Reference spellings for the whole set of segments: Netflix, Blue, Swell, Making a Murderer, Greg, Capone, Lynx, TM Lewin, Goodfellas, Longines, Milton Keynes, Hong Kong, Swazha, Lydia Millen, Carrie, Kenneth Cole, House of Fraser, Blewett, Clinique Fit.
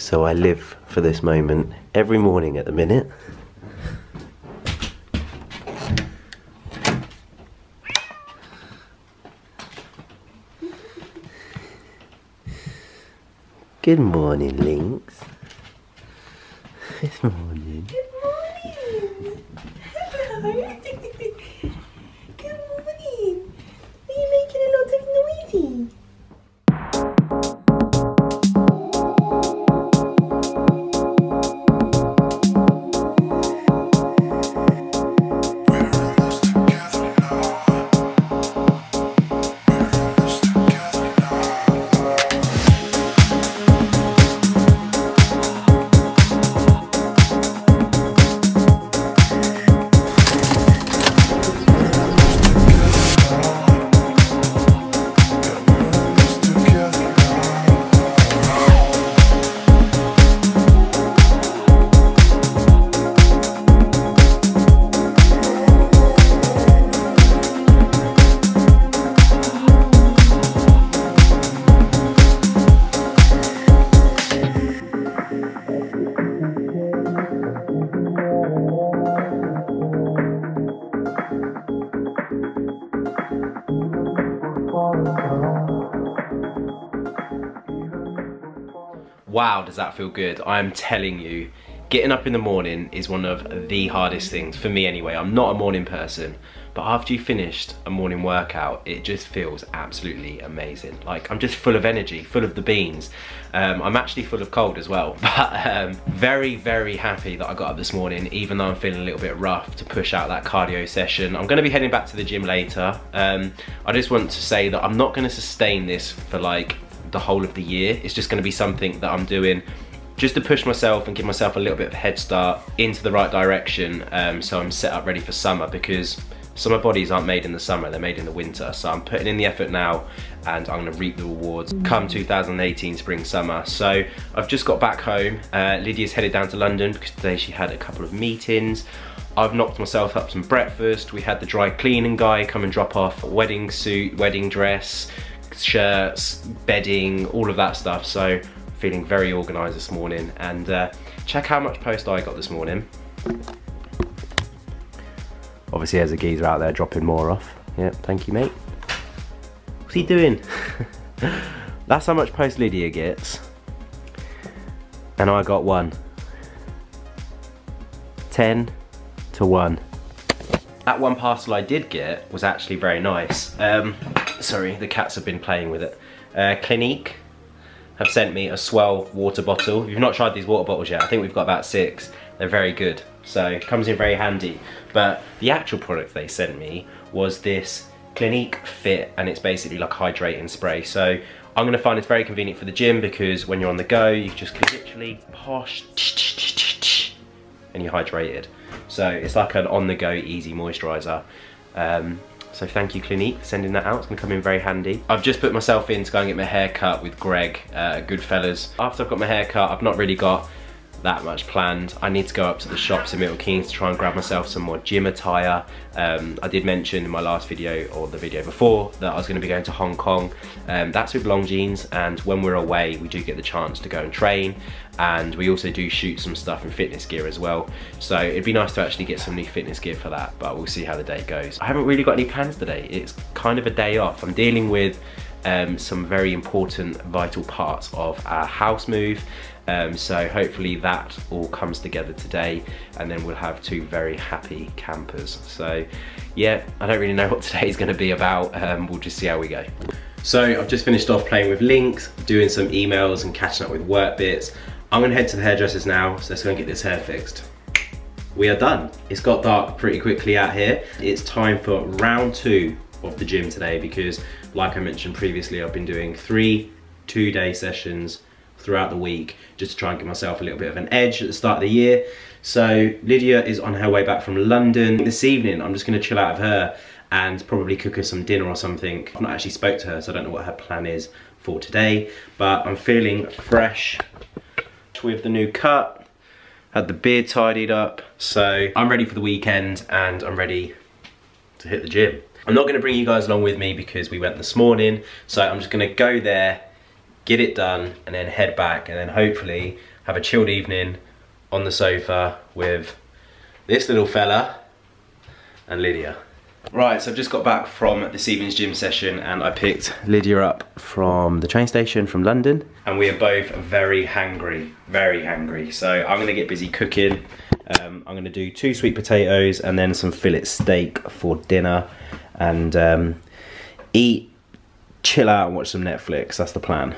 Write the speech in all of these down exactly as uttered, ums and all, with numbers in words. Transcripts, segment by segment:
So I live for this moment every morning at the minute. Good morning, Lynx. Good morning. Good morning. Hello. Good morning. Are you making a lot of noisy? Wow, does that feel good? I'm telling you, getting up in the morning is one of the hardest things, for me anyway. I'm not a morning person, but after you've finished a morning workout, it just feels absolutely amazing. Like, I'm just full of energy, full of the beans. Um, I'm actually full of cold as well, but um, very, very happy that I got up this morning, even though I'm feeling a little bit rough, to push out that cardio session. I'm gonna be heading back to the gym later. Um, I just want to say that I'm not gonna sustain this for like the whole of the year. It's just going to be something that I'm doing just to push myself and give myself a little bit of a head start into the right direction, um, so I'm set up ready for summer, because summer bodies aren't made in the summer, they're made in the winter. So I'm putting in the effort now and I'm going to reap the rewards come two thousand eighteen spring summer. So I've just got back home. uh, Lydia's headed down to London because today she had a couple of meetings. I've knocked myself up some breakfast. We had the dry cleaning guy come and drop off a wedding suit, wedding dress, shirts, bedding, all of that stuff. So feeling very organised this morning, and uh, check how much post I got this morning. Obviously there's a geezer out there dropping more off. Yep, thank you, mate. What's he doing? That's how much post Lydia gets, and I got one. ten to one. That one parcel I did get was actually very nice. Um, sorry, the cats have been playing with it. Uh, Clinique have sent me a Swell water bottle. If you've not tried these water bottles yet, I think we've got about six. They're very good, so it comes in very handy. But the actual product they sent me was this Clinique Fit, and it's basically like hydrating spray. So I'm gonna find it's very convenient for the gym, because when you're on the go, you just can literally posh and you're hydrated. So it's like an on-the-go easy moisturiser. Um, so thank you, Clinique, for sending that out. It's gonna come in very handy. I've just put myself in to go and get my hair cut with Greg uh, at Goodfellas. After I've got my hair cut, I've not really got that much planned. I need to go up to the shops in Milton Keynes to try and grab myself some more gym attire. Um, I did mention in my last video, or the video before, that I was gonna be going to Hong Kong. Um, that's with Longines, and when we're away, we do get the chance to go and train, and we also do shoot some stuff in fitness gear as well. So it'd be nice to actually get some new fitness gear for that, but we'll see how the day goes. I haven't really got any plans today. It's kind of a day off. I'm dealing with um, some very important, vital parts of our house move. Um, so hopefully that all comes together today, and then we'll have two very happy campers. So yeah, I don't really know what today's going to be about. Um, we'll just see how we go. So I've just finished off playing with Lynx, doing some emails and catching up with work bits. I'm going to head to the hairdressers now, so let's go and get this hair fixed. We are done. It's got dark pretty quickly out here. It's time for round two of the gym today, because like I mentioned previously, I've been doing three two-day sessions throughout the week, just to try and give myself a little bit of an edge at the start of the year. So Lydia is on her way back from London. This evening, I'm just gonna chill out of her and probably cook her some dinner or something. I've not actually spoke to her, so I don't know what her plan is for today, but I'm feeling fresh with the new cut, had the beard tidied up. So I'm ready for the weekend, and I'm ready to hit the gym. I'm not gonna bring you guys along with me because we went this morning, so I'm just gonna go there, get it done, and then head back, and then hopefully have a chilled evening on the sofa with this little fella and Lydia. Right, so I've just got back from this evening's gym session and I picked Lydia up from the train station from London. And we are both very hangry, very hangry. So I'm going to get busy cooking. Um, I'm going to do two sweet potatoes and then some fillet steak for dinner. And um, eat, chill out and watch some Netflix, that's the plan.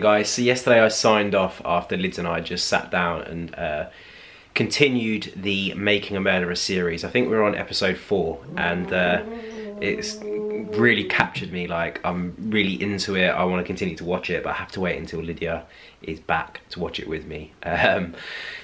Guys, so yesterday I signed off after Lids and I just sat down and uh, continued the Making a Murderer series. I think we're on episode four and uh, it's really captured me, like I'm really into it, I want to continue to watch it, but I have to wait until Lydia is back to watch it with me. Um,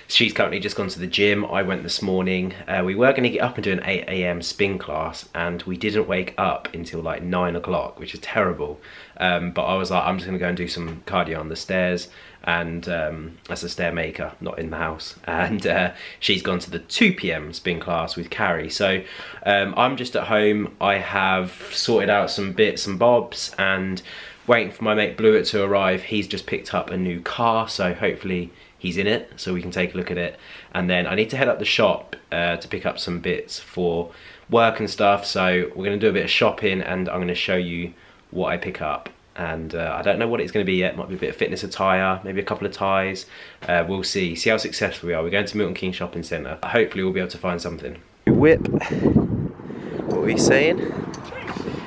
she's currently just gone to the gym, I went this morning. Uh, we were going to get up and do an eight A M spin class and we didn't wake up until like nine o'clock, which is terrible. Um, but I was like, I'm just going to go and do some cardio on the stairs, and um, as a stair maker, not in the house. And uh, she's gone to the two P M spin class with Carrie. So um, I'm just at home, I have sorted out some bits and bobs and waiting for my mate Blewett to arrive. He's just picked up a new car, so hopefully he's in it so we can take a look at it. And then I need to head up the shop uh, to pick up some bits for work and stuff, so we're going to do a bit of shopping and I'm going to show you what I pick up. And uh, I don't know what it's going to be yet. Might be a bit of fitness attire, maybe a couple of ties. Uh, we'll see, see how successful we are. We're going to Milton Keynes Shopping Centre. Hopefully we'll be able to find something. Whip. What were you saying?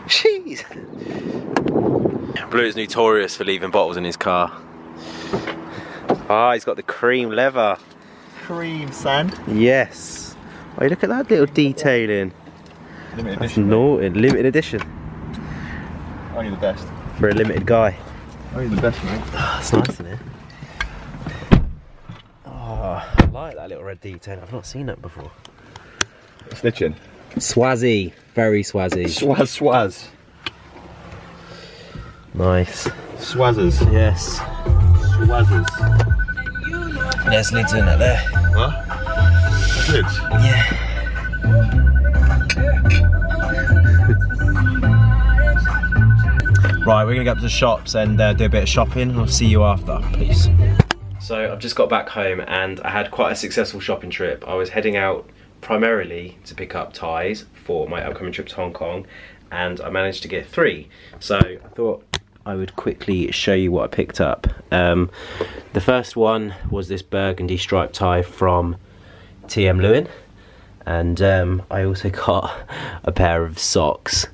Jeez. Blue is notorious for leaving bottles in his car. Ah, he's got the cream leather. Cream sand? Yes. Oh, look at that little detailing. Limited That's edition. Naughty. Limited edition. Only the best. For a limited guy. Only the best, mate. Oh, it's nice in here. Oh, I like that little red detail. I've not seen it before. Snitching. Swazzy. Very swazzy. Swaz, swaz. Nice. Swazzers. Yes. Swazzers. There's Lids in it there. What? Lids? Yeah. Right, we're gonna go up to the shops and uh, do a bit of shopping. I'll see you after, please. So I've just got back home and I had quite a successful shopping trip. I was heading out primarily to pick up ties for my upcoming trip to Hong Kong and I managed to get three. So I thought I would quickly show you what I picked up. Um, the first one was this burgundy striped tie from T M Lewin, and um, I also got a pair of socks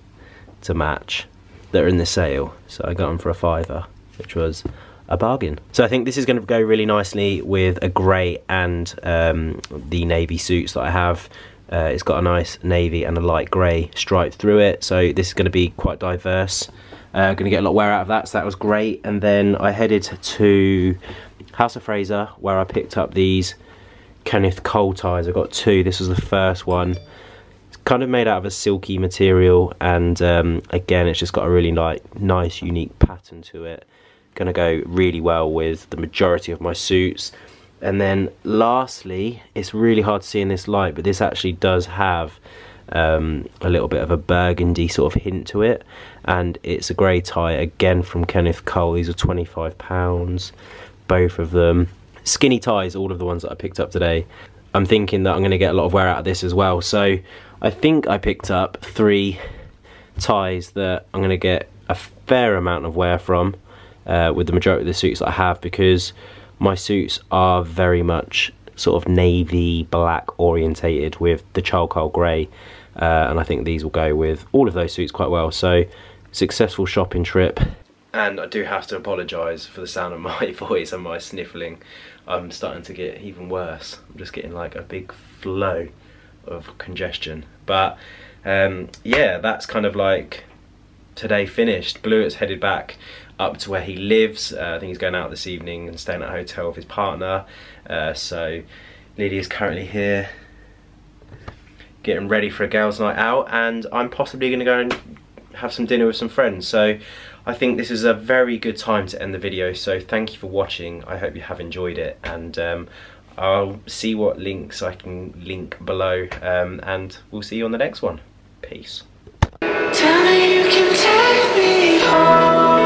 to match that are in the sale, so I got them for a fiver, which was a bargain. So I think this is going to go really nicely with a grey and um, the navy suits that I have. Uh, it's got a nice navy and a light grey stripe through it, so this is going to be quite diverse. Uh, going to get a lot of wear out of that, so that was great. And then I headed to House of Fraser where I picked up these Kenneth Cole ties. I got two. This was the first one. It's kind of made out of a silky material, and um, again, it's just got a really like nice, unique pattern to it. Going to go really well with the majority of my suits. And then lastly, it's really hard to see in this light, but this actually does have um, a little bit of a burgundy sort of hint to it. And it's a grey tie, again from Kenneth Cole. These are twenty-five pounds, both of them. Skinny ties, all of the ones that I picked up today. I'm thinking that I'm going to get a lot of wear out of this as well. So I think I picked up three ties that I'm going to get a fair amount of wear from uh, with the majority of the suits that I have, because my suits are very much sort of navy black orientated with the charcoal grey, uh, and I think these will go with all of those suits quite well. So, successful shopping trip. And I do have to apologise for the sound of my voice and my sniffling. I'm starting to get even worse. I'm just getting like a big flow of congestion. But um, yeah, that's kind of like today finished. Blewett's headed back up to where he lives. Uh, I think he's going out this evening and staying at a hotel with his partner. Uh, so Lydia's currently here getting ready for a girls' night out, and I'm possibly going to go and have some dinner with some friends. So I think this is a very good time to end the video, so thank you for watching. I hope you have enjoyed it, and um, I'll see what links I can link below, um, and we'll see you on the next one. Peace. Tell me you can take me home.